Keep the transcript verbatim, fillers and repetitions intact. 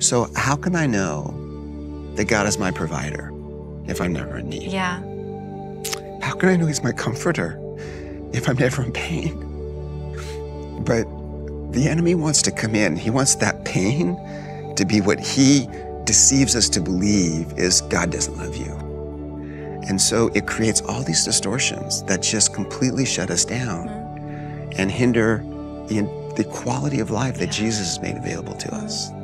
So how can I know that God is my provider if I'm never in need? Yeah. How can I know he's my comforter if I'm never in pain? But the enemy wants to come in. He wants that pain to be what he deceives us to believe is God doesn't love you. And so it creates all these distortions that just completely shut us down and hinder the, the quality of life that Jesus has made available to us.